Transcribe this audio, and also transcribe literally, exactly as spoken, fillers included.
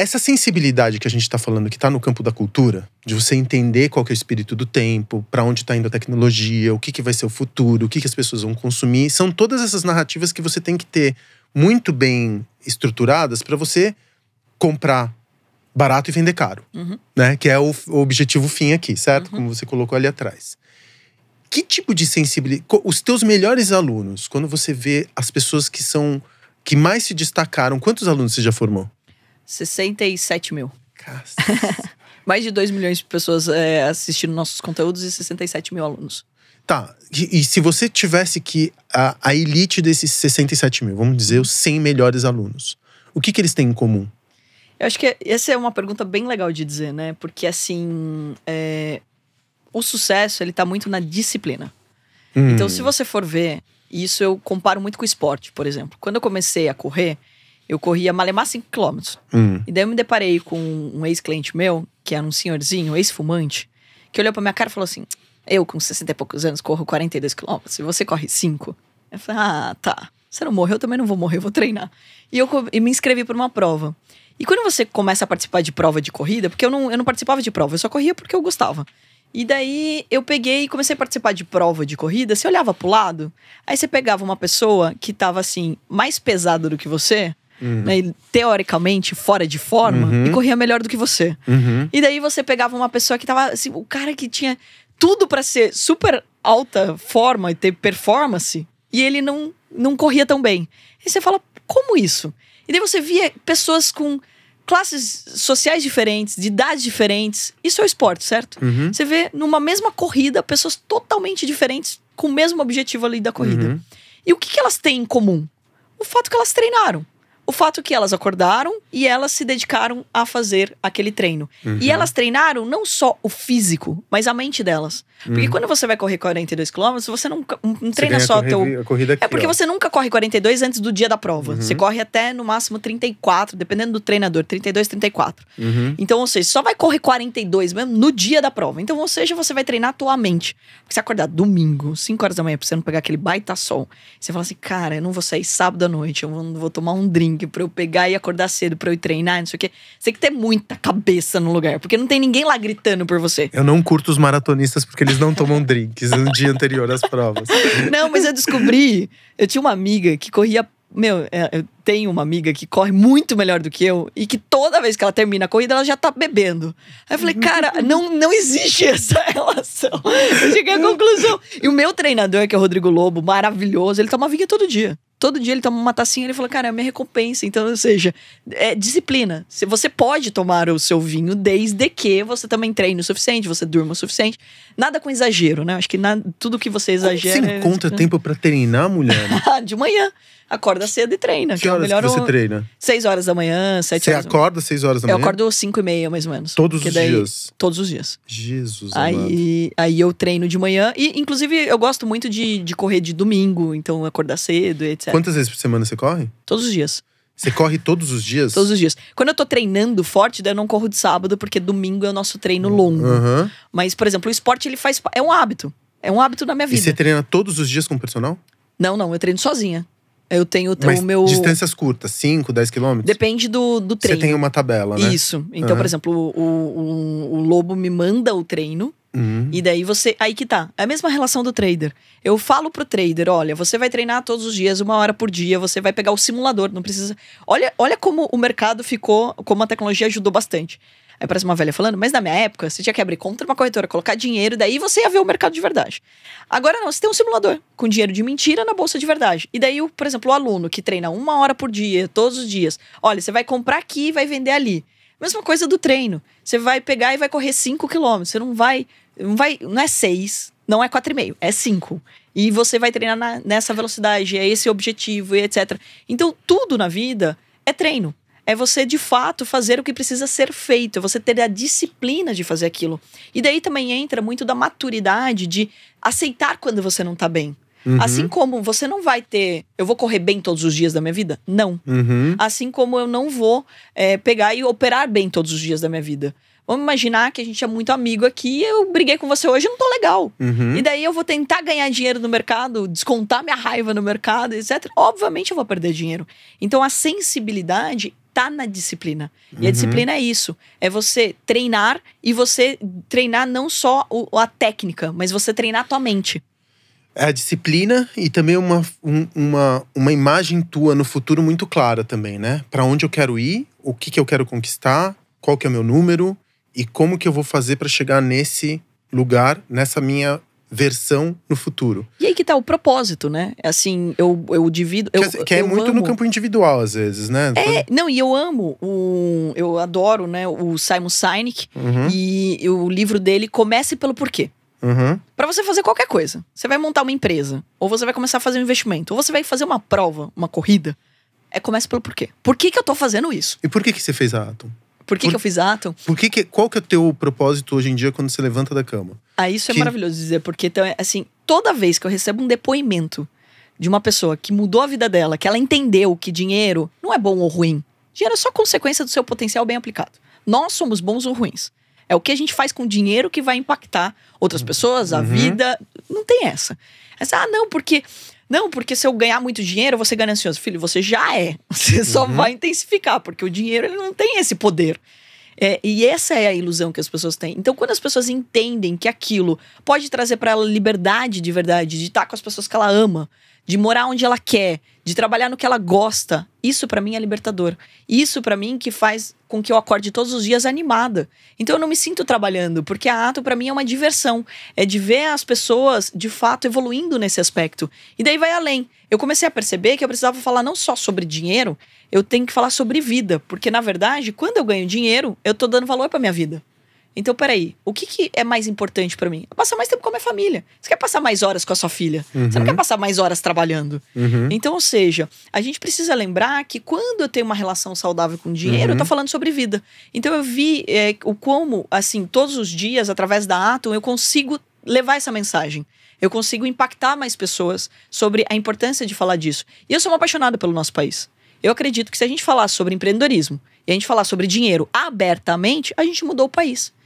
Essa sensibilidade que a gente está falando, que está no campo da cultura, de você entender qual que é o espírito do tempo, para onde está indo a tecnologia, o que, que vai ser o futuro, o que, que as pessoas vão consumir, são todas essas narrativas que você tem que ter muito bem estruturadas para você comprar barato e vender caro. Uhum. Né? Que é o, o objetivo fim aqui, certo? Uhum. Como você colocou ali atrás. Que tipo de sensibilidade… Os teus melhores alunos, quando você vê as pessoas que são… que mais se destacaram, quantos alunos você já formou? sessenta e sete mil. Mais de dois milhões de pessoas é, assistindo nossos conteúdos e sessenta e sete mil alunos. Tá. E, e se você tivesse que… A, a elite desses sessenta e sete mil, vamos dizer, os cem melhores alunos. O que que eles têm em comum? Eu acho que essa é uma pergunta bem legal de dizer, né? Porque assim… É... O sucesso, ele tá muito na disciplina. Hum. Então, se você for ver, e isso eu comparo muito com o esporte, por exemplo. Quando eu comecei a correr, eu corria malemar cinco quilômetros. Hum. E daí eu me deparei com um ex-cliente meu, que era um senhorzinho, um ex-fumante, que olhou pra minha cara e falou assim, eu com sessenta e poucos anos corro quarenta e dois quilômetros, e você corre cinco. Eu falei, ah, tá. Você não morreu, eu também não vou morrer, eu vou treinar. E eu e me inscrevi pra uma prova. E quando você começa a participar de prova de corrida, porque eu não, eu não participava de prova, eu só corria porque eu gostava. E daí eu peguei e comecei a participar de prova de corrida. Você olhava pro lado, aí você pegava uma pessoa que tava assim, mais pesada do que você, uhum. né, e, teoricamente fora de forma, uhum. e corria melhor do que você. Uhum. E daí você pegava uma pessoa que tava assim, o cara que tinha tudo pra ser super alta forma e ter performance, e ele não, não corria tão bem. E você fala, como isso? E daí você via pessoas com classes sociais diferentes, de idades diferentes. Isso é o esporte, certo? Uhum. Você vê numa mesma corrida pessoas totalmente diferentes com o mesmo objetivo ali da corrida. Uhum. E o que que elas têm em comum? O fato que elas treinaram. O fato que elas acordaram e elas se dedicaram a fazer aquele treino. Uhum. E elas treinaram não só o físico, mas a mente delas. Porque uhum. quando você vai correr quarenta e dois quilômetros, você não, não treina você só a corrida, teu... A corrida aqui, é porque ó. Você nunca corre quarenta e dois antes do dia da prova. Uhum. Você corre até, no máximo, trinta e quatro, dependendo do treinador, trinta e dois, trinta e quatro. Uhum. Então, ou seja, só vai correr quarenta e dois mesmo no dia da prova. Então, ou seja, você vai treinar a tua mente. Porque você acordar domingo, cinco horas da manhã, pra você não pegar aquele baita sol. Você fala assim, cara, eu não vou sair sábado à noite, eu não vou tomar um drink pra eu pegar e acordar cedo, pra eu ir treinar, não sei o quê. Você tem que ter muita cabeça no lugar, porque não tem ninguém lá gritando por você. Eu não curto os maratonistas porque eles não tomam drinks no dia anterior às provas. Não, mas eu descobri, eu tinha uma amiga que corria, meu, eu tenho uma amiga que corre muito melhor do que eu e que toda vez que ela termina a corrida, ela já tá bebendo. Aí eu falei, cara, não, não existe essa relação. Eu cheguei à conclusão. E o meu treinador, que é o Rodrigo Lobo, maravilhoso, ele toma vinho todo dia. Todo dia ele toma uma tacinha e ele fala, cara, é a minha recompensa. Então, ou seja, é disciplina. Você pode tomar o seu vinho desde que você também treine o suficiente, você durma o suficiente. Nada com exagero, né? Acho que nada, tudo que você exagera... Você encontra é... tempo pra treinar, mulher? De manhã. Acorda cedo e treina. Que, que horas é melhor que você o... treina? Seis horas da manhã, sete você horas. Você acorda seis horas da manhã? Eu acordo cinco e meia, mais ou menos. Todos os daí, dias? Todos os dias. Jesus, aí, aí eu treino de manhã. E, inclusive, eu gosto muito de, de correr de domingo. Então, acordar cedo, etcétera. Quantas vezes por semana você corre? Todos os dias. Você corre todos os dias? Todos os dias. Quando eu tô treinando forte, daí eu não corro de sábado. Porque domingo é o nosso treino longo. Uhum. Mas, por exemplo, o esporte, ele faz… É um hábito. É um hábito na minha vida. E você treina todos os dias com o personal? Não, não. Eu treino sozinha. Eu tenho mas o meu… distâncias curtas, cinco, dez quilômetros? Depende do, do treino. Você tem uma tabela, né? Isso. Então, uhum. por exemplo, o, o, o Lobo me manda o treino. Uhum. E daí você… Aí que tá. É a mesma relação do trader. Eu falo pro trader, olha, você vai treinar todos os dias, uma hora por dia. Você vai pegar o simulador, não precisa… Olha, olha como o mercado ficou, como a tecnologia ajudou bastante. Aí parece uma velha falando, mas na minha época, você tinha que abrir conta numa corretora, colocar dinheiro, daí você ia ver o mercado de verdade. Agora não, você tem um simulador com dinheiro de mentira na bolsa de verdade. E daí, por exemplo, o aluno que treina uma hora por dia, todos os dias. Olha, você vai comprar aqui e vai vender ali. Mesma coisa do treino. Você vai pegar e vai correr cinco quilômetros. Você não vai, não vai, não é seis, não é quatro e meio, é cinco. E você vai treinar na, nessa velocidade, é esse o objetivo e etcétera. Então, tudo na vida é treino. É você, de fato, fazer o que precisa ser feito. É você ter a disciplina de fazer aquilo. E daí também entra muito da maturidade de aceitar quando você não tá bem. Uhum. Assim como você não vai ter... Eu vou correr bem todos os dias da minha vida? Não. Uhum. Assim como eu não vou é, pegar e operar bem todos os dias da minha vida. Vamos imaginar que a gente é muito amigo aqui, eu briguei com você hoje, eu não tô legal. Uhum. E daí eu vou tentar ganhar dinheiro no mercado, descontar minha raiva no mercado, etcétera. Obviamente eu vou perder dinheiro. Então a sensibilidade... está na disciplina. E uhum. a disciplina é isso. É você treinar e você treinar não só o, a técnica, mas você treinar a tua mente. A disciplina e também uma, um, uma, uma imagem tua no futuro muito clara também, né? Para onde eu quero ir, o que, que eu quero conquistar, qual que é o meu número e como que eu vou fazer para chegar nesse lugar, nessa minha versão no futuro. E aí que tá o propósito, né? Assim, eu, eu divido... Que, eu, que é eu muito amo. No campo individual, às vezes, né? É, não, e eu amo, o, eu adoro, né, o Simon Sinek uhum. e o livro dele, Comece Pelo Porquê. Uhum. Pra você fazer qualquer coisa. Você vai montar uma empresa, ou você vai começar a fazer um investimento, ou você vai fazer uma prova, uma corrida. É comece pelo porquê. Por que que eu tô fazendo isso? E por que que você fez a Atom? Por que, por, que eu fiz a Atom? Por que que, qual que é o teu propósito hoje em dia quando você levanta da cama? Ah, isso que... é maravilhoso dizer, porque então, assim, toda vez que eu recebo um depoimento de uma pessoa que mudou a vida dela, que ela entendeu que dinheiro não é bom ou ruim, dinheiro é só consequência do seu potencial bem aplicado. Nós somos bons ou ruins. É o que a gente faz com dinheiro que vai impactar outras pessoas, a uhum. vida. Não tem essa. Essa, ah, não, porque... Não, porque se eu ganhar muito dinheiro, eu vou ser ganancioso. Filho, você já é. Você uhum. só vai intensificar, porque o dinheiro ele não tem esse poder. É, e essa é a ilusão que as pessoas têm. Então, quando as pessoas entendem que aquilo pode trazer para ela liberdade de verdade, de estar com as pessoas que ela ama, de morar onde ela quer, de trabalhar no que ela gosta, isso para mim é libertador. Isso para mim que faz com que eu acorde todos os dias animada. Então eu não me sinto trabalhando, porque a Atom para mim é uma diversão. É de ver as pessoas, de fato, evoluindo nesse aspecto. E daí vai além. Eu comecei a perceber que eu precisava falar não só sobre dinheiro, eu tenho que falar sobre vida. Porque, na verdade, quando eu ganho dinheiro, eu tô dando valor pra minha vida. Então, peraí, o que, que é mais importante pra mim? É passar mais tempo com a minha família. Você quer passar mais horas com a sua filha. Uhum. Você não quer passar mais horas trabalhando. Uhum. Então, ou seja, a gente precisa lembrar que quando eu tenho uma relação saudável com o dinheiro, uhum. eu tô falando sobre vida. Então, eu vi é, o como, assim, todos os dias, através da Atom, eu consigo levar essa mensagem. Eu consigo impactar mais pessoas sobre a importância de falar disso. E eu sou uma apaixonada pelo nosso país. Eu acredito que se a gente falar sobre empreendedorismo e a gente falar sobre dinheiro abertamente, a gente mudou o país.